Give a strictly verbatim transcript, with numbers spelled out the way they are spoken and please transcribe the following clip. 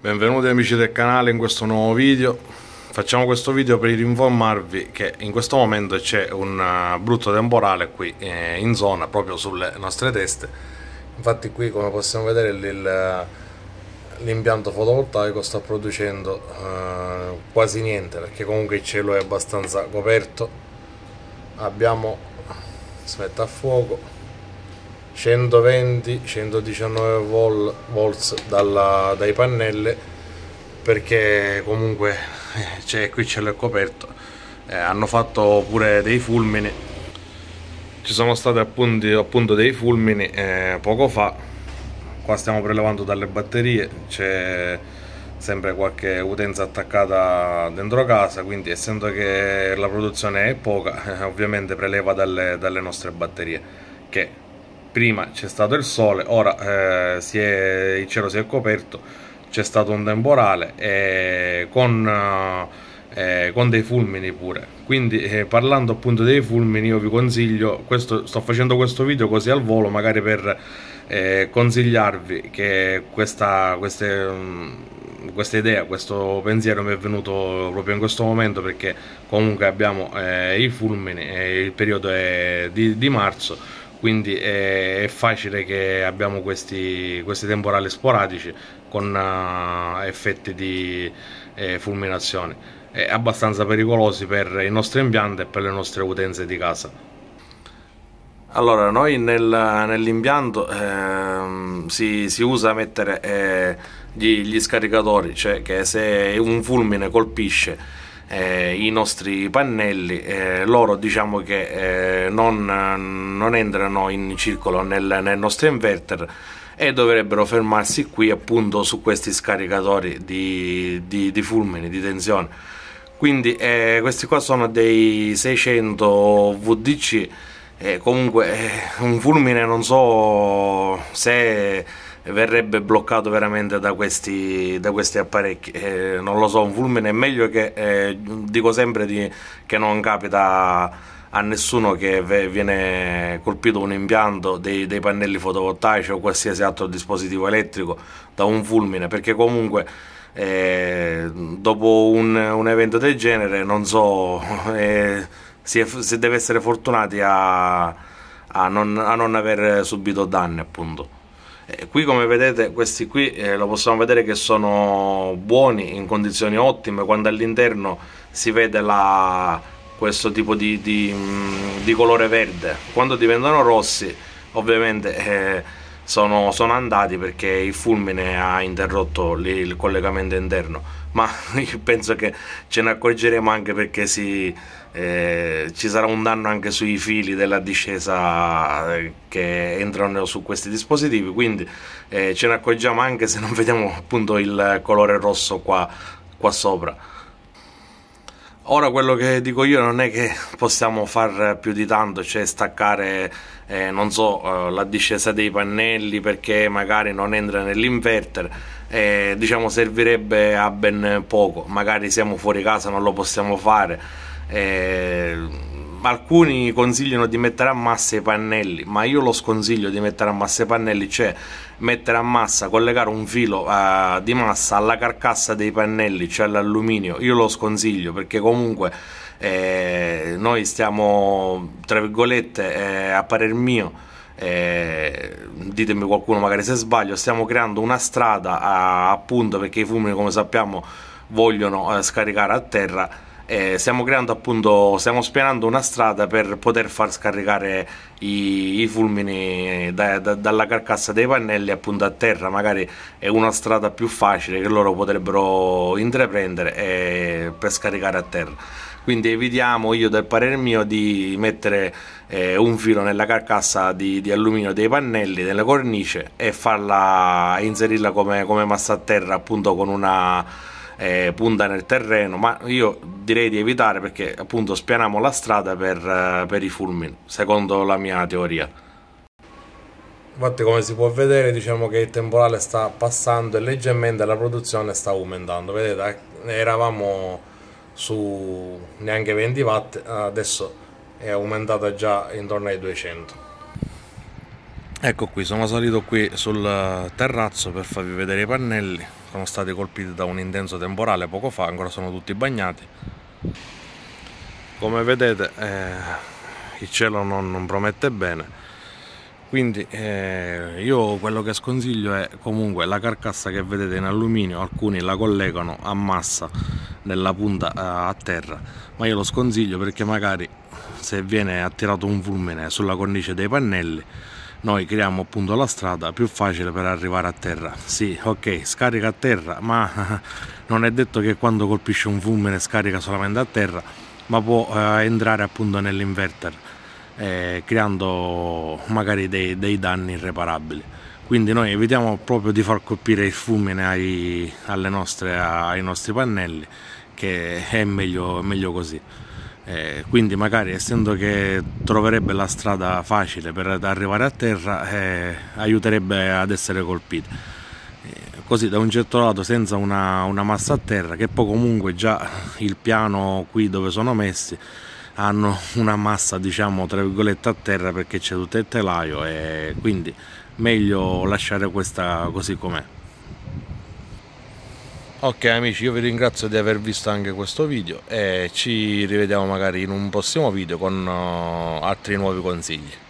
Benvenuti amici del canale in questo nuovo video. Facciamo questo video per informarvi che in questo momento c'è un brutto temporale qui in zona, proprio sulle nostre teste. Infatti qui, come possiamo vedere, l'impianto fotovoltaico sta producendo eh, quasi niente, perché comunque il cielo è abbastanza coperto. Abbiamo, si mette a fuoco, centoventi centodiciannove volts dalla, dai pannelli, perché comunque c'è qui cielo è coperto. Eh, hanno fatto pure dei fulmini, ci sono stati appunto, appunto dei fulmini eh, poco fa. Qua stiamo prelevando dalle batterie, c'è sempre qualche utenza attaccata dentro casa, quindi essendo che la produzione è poca, eh, ovviamente preleva dalle, dalle nostre batterie. Che prima c'è stato il sole, ora eh, si è, il cielo si è coperto, c'è stato un temporale e con, eh, con dei fulmini pure. Quindi eh, parlando appunto dei fulmini, io vi consiglio, questo, sto facendo questo video così al volo, magari per eh, consigliarvi che questa, queste, mh, questa idea, questo pensiero mi è venuto proprio in questo momento, perché comunque abbiamo eh, i fulmini e il periodo è di, di marzo. Quindi è facile che abbiamo questi, questi temporali sporadici con uh, effetti di eh, fulminazione, è abbastanza pericolosi per i nostri impianti e per le nostre utenze di casa. Allora, noi nel, nell'impianto eh, si, si usa mettere eh, gli, gli scaricatori, cioè che se un fulmine colpisce Eh, i nostri pannelli, eh, loro diciamo che eh, non, non entrano in circolo nel, nel nostro inverter e dovrebbero fermarsi qui, appunto, su questi scaricatori di, di, di fulmini, di tensione. Quindi eh, questi qua sono dei seicento V D C. eh, comunque eh, un fulmine non so se verrebbe bloccato veramente da questi, da questi apparecchi, eh, non lo so. Un fulmine è meglio che eh, dico sempre di, che non capita a nessuno che viene colpito un impianto dei, dei pannelli fotovoltaici o qualsiasi altro dispositivo elettrico da un fulmine, perché comunque eh, dopo un, un evento del genere non so, eh, si, è, si deve essere fortunati a, a, non, a non aver subito danni, appunto. Qui, come vedete, questi qui eh, lo possiamo vedere che sono buoni, in condizioni ottime, quando all'interno si vede la, questo tipo di, di, di colore verde. Quando diventano rossi, ovviamente eh, sono, sono andati, perché il fulmine ha interrotto lì il collegamento interno, ma io penso che ce ne accorgeremo, anche perché si, eh, ci sarà un danno anche sui fili della discesa che entrano su questi dispositivi, quindi eh, ce ne accorgiamo anche se non vediamo appunto il colore rosso qua, qua sopra. Ora, quello che dico io non è che possiamo far più di tanto, cioè staccare eh, non so, eh, la discesa dei pannelli perché magari non entra nell'inverter, eh, diciamo servirebbe a ben poco. Magari siamo fuori casa, non lo possiamo fare. Eh, alcuni consigliano di mettere a massa i pannelli, ma io lo sconsiglio di mettere a massa i pannelli, cioè mettere a massa, collegare un filo uh, di massa alla carcassa dei pannelli, cioè all'alluminio. Io lo sconsiglio perché comunque eh, noi stiamo, tra virgolette, eh, a parer mio, eh, ditemi qualcuno magari se sbaglio, stiamo creando una strada a, appunto perché i fulmini, come sappiamo, vogliono eh, scaricare a terra. Eh, stiamo creando appunto, stiamo spianando una strada per poter far scaricare i, i fulmini da, da, dalla carcassa dei pannelli appunto a terra. Magari è una strada più facile che loro potrebbero intraprendere eh, per scaricare a terra. Quindi evitiamo, io dal parere mio, di mettere eh, un filo nella carcassa di, di alluminio dei pannelli, della cornice, e farla, inserirla come, come massa a terra, appunto con una Eh, punta nel terreno. Ma io direi di evitare, perché appunto spianiamo la strada per, per i fulmini, secondo la mia teoria. Infatti, come si può vedere, diciamo che il temporale sta passando e leggermente la produzione sta aumentando. Vedete, eravamo su neanche venti watt, adesso è aumentata già intorno ai duecento. Ecco qui, sono salito qui sul terrazzo per farvi vedere i pannelli. sono stati colpiti da un intenso temporale poco fa, ancora sono tutti bagnati. Come vedete eh, il cielo non, non promette bene, quindi eh, io quello che sconsiglio è comunque la carcassa che vedete in alluminio. Alcuni la collegano a massa della punta a terra, ma io lo sconsiglio perché magari se viene attirato un fulmine sulla cornice dei pannelli noi creiamo appunto la strada più facile per arrivare a terra. Sì, ok, scarica a terra, ma non è detto che quando colpisce un fulmine scarica solamente a terra, ma può eh, entrare appunto nell'inverter, eh, creando magari dei, dei danni irreparabili. Quindi noi evitiamo proprio di far colpire il fulmine ai, alle nostre, ai nostri pannelli, che è meglio, meglio così. Eh, quindi magari, essendo che troverebbe la strada facile per arrivare a terra, eh, aiuterebbe ad essere colpito, eh, così da un certo lato senza una, una massa a terra, che poi comunque già il piano qui dove sono messi hanno una massa, diciamo tra virgolette, a terra, perché c'è tutto il telaio, e quindi meglio lasciare questa così com'è. Ok amici, io vi ringrazio di aver visto anche questo video e ci rivediamo magari in un prossimo video con altri nuovi consigli.